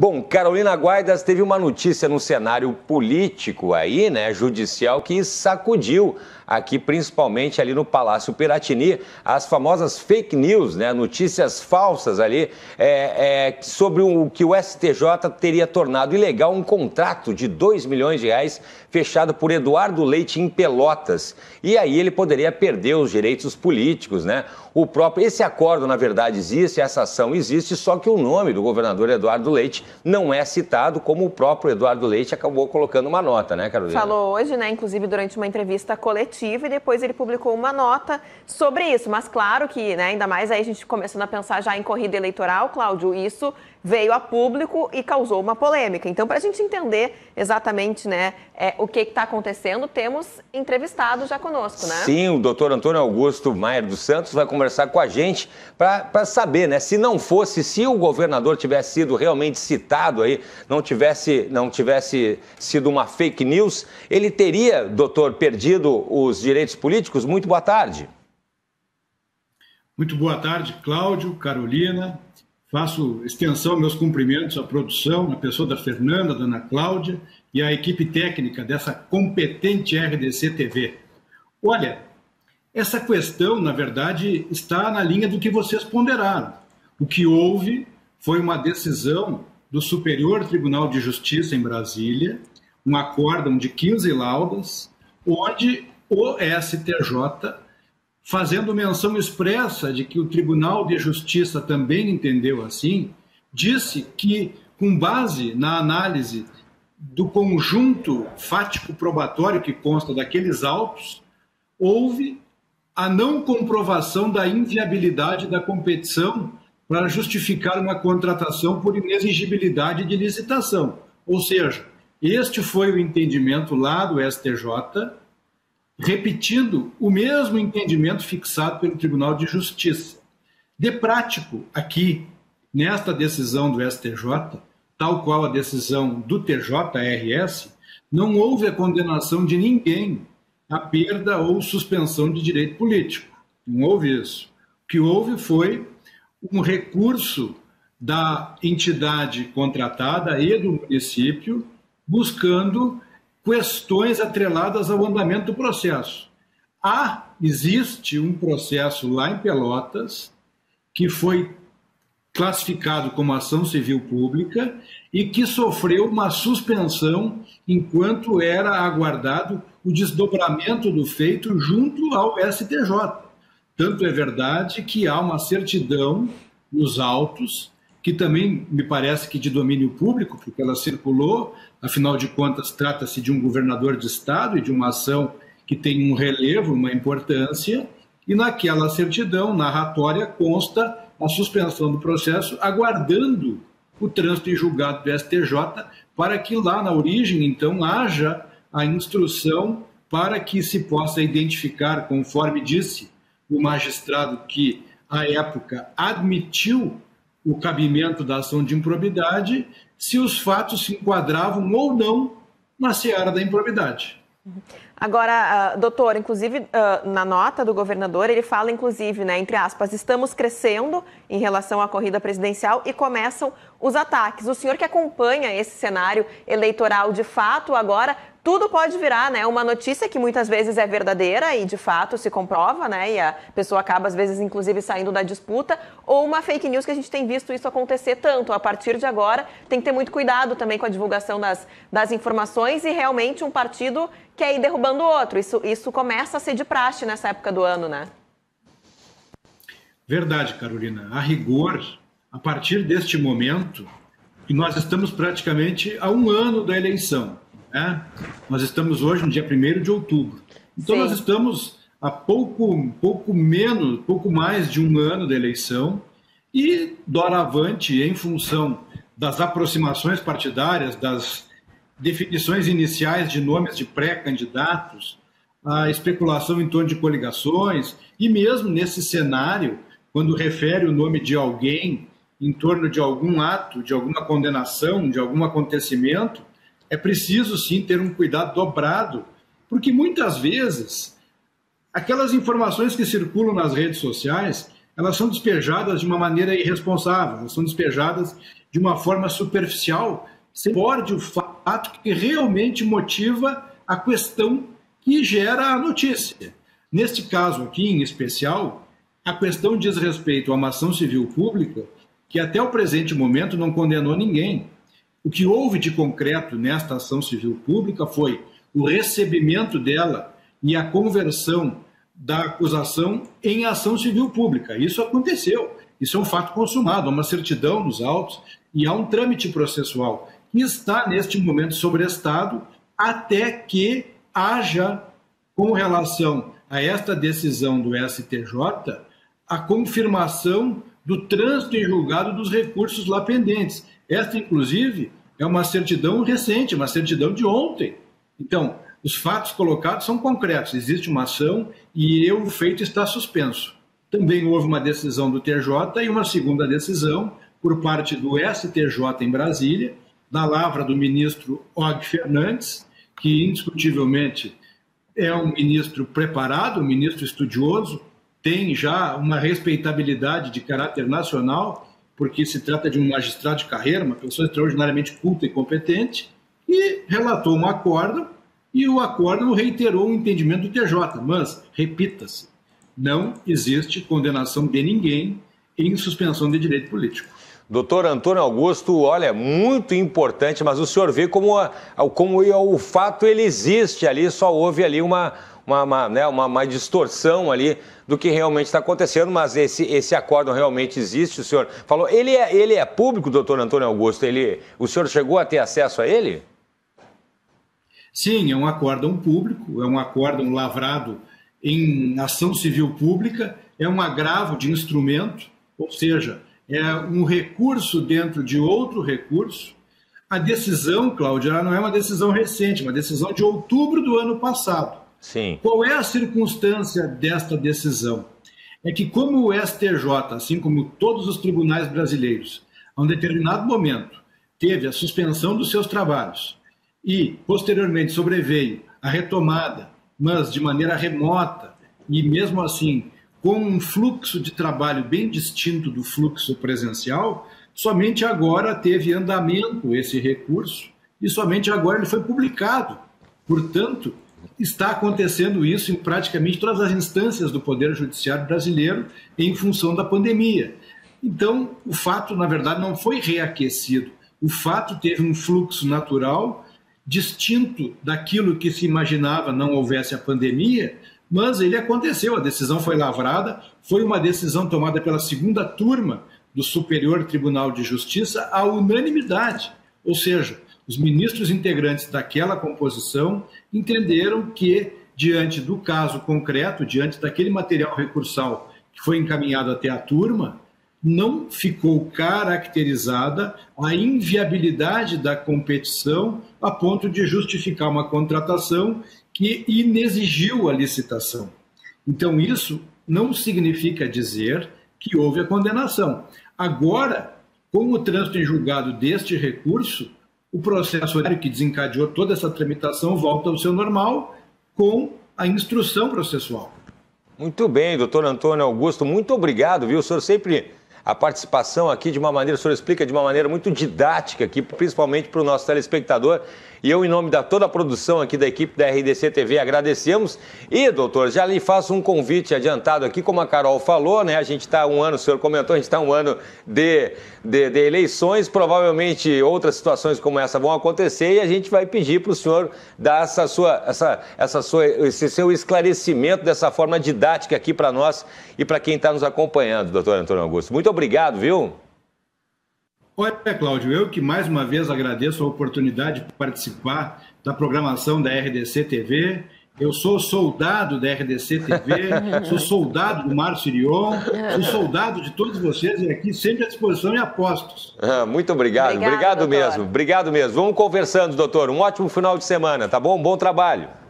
Bom, Carolina Guardas teve uma notícia no cenário político aí, né, judicial, que sacudiu aqui, principalmente ali no Palácio Piratini, as famosas fake news, né, notícias falsas ali, sobre o que o STJ teria tornado ilegal um contrato de R$ 2 milhões fechado por Eduardo Leite em Pelotas. E aí ele poderia perder os direitos políticos, né? Esse acordo, na verdade, existe, essa ação existe, só que o nome do governador Eduardo Leite não é citado, como o próprio Eduardo Leite acabou colocando uma nota, né, Carolina? Falou hoje, né, inclusive durante uma entrevista coletiva, e depois ele publicou uma nota sobre isso. Mas claro que, né, ainda mais aí a gente começando a pensar já em corrida eleitoral, Cláudio, isso veio a público e causou uma polêmica. Então, para a gente entender exatamente, né, o que está acontecendo, temos entrevistado já conosco, né? Sim, o doutor Antônio Augusto Maier dos Santos vai conversar com a gente para saber, né, se não fosse, se o governador tivesse sido realmente citado aí, não tivesse sido uma fake news, ele teria, doutor, perdido os direitos políticos? Muito boa tarde. Muito boa tarde, Cláudio, Carolina. Faço extensão, meus cumprimentos à produção, à pessoa da Fernanda, da Ana Cláudia e à equipe técnica dessa competente RDC TV. Olha, essa questão, na verdade, está na linha do que vocês ponderaram. O que houve foi uma decisão do Superior Tribunal de Justiça em Brasília, um acórdão de 15 laudas, onde o STJ, fazendo menção expressa de que o Tribunal de Justiça também entendeu assim, disse que, com base na análise do conjunto fático probatório que consta daqueles autos, houve a não comprovação da inviabilidade da competição para justificar uma contratação por inexigibilidade de licitação. Ou seja, este foi o entendimento lá do STJ, repetindo o mesmo entendimento fixado pelo Tribunal de Justiça. De prático, aqui, nesta decisão do STJ, tal qual a decisão do TJRS, não houve a condenação de ninguém à perda ou suspensão de direito político. Não houve isso. O que houve foi um recurso da entidade contratada e do município buscando questões atreladas ao andamento do processo. Existe um processo lá em Pelotas que foi classificado como ação civil pública e que sofreu uma suspensão enquanto era aguardado o desdobramento do feito junto ao STJ. Tanto é verdade que há uma certidão nos autos, que também me parece que de domínio público, porque ela circulou, afinal de contas trata-se de um governador de estado e de uma ação que tem um relevo, uma importância, e naquela certidão narratória consta a suspensão do processo, aguardando o trânsito em julgado do STJ, para que lá na origem, então, haja a instrução para que se possa identificar, conforme disse o magistrado que, à época, admitiu o cabimento da ação de improbidade, se os fatos se enquadravam ou não na seara da improbidade. Agora, doutor, inclusive na nota do governador, ele fala, inclusive, né, entre aspas, estamos crescendo em relação à corrida presidencial e começam os ataques. O senhor que acompanha esse cenário eleitoral de fato agora, tudo pode virar, né, uma notícia que muitas vezes é verdadeira e de fato se comprova, né, e a pessoa acaba às vezes inclusive saindo da disputa, ou uma fake news que a gente tem visto isso acontecer tanto. A partir de agora tem que ter muito cuidado também com a divulgação das informações e realmente um partido quer ir derrubando o outro. Isso começa a ser de praxe nessa época do ano, né? Verdade, Carolina. A rigor, a partir deste momento, e nós estamos praticamente a um ano da eleição, né? Nós estamos hoje no dia 1º de outubro. Então, sim, nós estamos a pouco mais de um ano da eleição e, doravante, em função das aproximações partidárias, das definições iniciais de nomes de pré-candidatos, a especulação em torno de coligações e mesmo nesse cenário, quando refere o nome de alguém em torno de algum ato, de alguma condenação, de algum acontecimento, é preciso, sim, ter um cuidado dobrado, porque muitas vezes aquelas informações que circulam nas redes sociais, elas são despejadas de uma maneira irresponsável, elas são despejadas de uma forma superficial, se pode o fato que realmente motiva a questão que gera a notícia. Neste caso aqui, em especial, a questão diz respeito a uma ação civil pública que até o presente momento não condenou ninguém. O que houve de concreto nesta ação civil pública foi o recebimento dela e a conversão da acusação em ação civil pública. Isso aconteceu, isso é um fato consumado, há uma certidão nos autos e há um trâmite processual que está, neste momento, sobrestado até que haja, com relação a esta decisão do STJ, a confirmação do trânsito em julgado dos recursos lá pendentes. Esta, inclusive, é uma certidão recente, uma certidão de ontem. Então, os fatos colocados são concretos. Existe uma ação e o feito está suspenso. Também houve uma decisão do TJ e uma segunda decisão por parte do STJ em Brasília, da lavra do ministro Og Fernandes, que indiscutivelmente é um ministro preparado, um ministro estudioso, tem já uma respeitabilidade de caráter nacional, porque se trata de um magistrado de carreira, uma pessoa extraordinariamente culta e competente, e relatou um acordo, e o acordo reiterou o entendimento do TJ. Mas, repita-se, não existe condenação de ninguém em suspensão de direito político. Doutor Antônio Augusto, olha, muito importante, mas o senhor vê como o fato ele existe ali, só houve ali uma distorção ali do que realmente está acontecendo, mas esse acórdão realmente existe, o senhor falou. Ele é público, doutor Antônio Augusto? O senhor chegou a ter acesso a ele? Sim, é um acórdão público, é um acórdão lavrado em ação civil pública, é um agravo de instrumento, ou seja, é um recurso dentro de outro recurso. A decisão, Cláudio, ela não é uma decisão recente, uma decisão de outubro do ano passado. Sim. Qual é a circunstância desta decisão? É que, como o STJ, assim como todos os tribunais brasileiros, a um determinado momento teve a suspensão dos seus trabalhos e, posteriormente, sobreveio a retomada, mas de maneira remota e, mesmo assim, com um fluxo de trabalho bem distinto do fluxo presencial, somente agora teve andamento esse recurso e somente agora ele foi publicado. Portanto, está acontecendo isso em praticamente todas as instâncias do Poder Judiciário brasileiro em função da pandemia. Então, o fato, na verdade, não foi reaquecido. O fato teve um fluxo natural distinto daquilo que se imaginava não houvesse a pandemia, mas ele aconteceu, a decisão foi lavrada, foi uma decisão tomada pela segunda turma do Superior Tribunal de Justiça à unanimidade, ou seja, os ministros integrantes daquela composição entenderam que, diante do caso concreto, diante daquele material recursal que foi encaminhado até a turma, não ficou caracterizada a inviabilidade da competição a ponto de justificar uma contratação que inexigiu a licitação. Então, isso não significa dizer que houve a condenação. Agora, com o trânsito em julgado deste recurso, o processo que desencadeou toda essa tramitação volta ao seu normal com a instrução processual. Muito bem, doutor Antônio Augusto, muito obrigado, viu? O senhor sempre... A participação aqui de uma maneira, o senhor explica de uma maneira muito didática aqui, principalmente para o nosso telespectador. E eu, em nome de toda a produção aqui da equipe da RDC TV, agradecemos. E, doutor, já lhe faço um convite adiantado aqui, como a Carol falou, né? A gente está um ano, o senhor comentou, a gente está um ano de eleições, provavelmente outras situações como essa vão acontecer e a gente vai pedir para o senhor dar esse seu esclarecimento dessa forma didática aqui para nós e para quem está nos acompanhando, doutor Antônio Augusto. Muito obrigado, viu? Olha, Cláudio, eu que mais uma vez agradeço a oportunidade de participar da programação da RDC TV. Eu sou soldado da RDC TV, sou soldado do Márcio Irion, sou soldado de todos vocês e aqui sempre à disposição e apostos. Ah, muito obrigado, obrigado mesmo, obrigado mesmo. Vamos conversando, doutor. Um ótimo final de semana, tá bom? Um bom trabalho.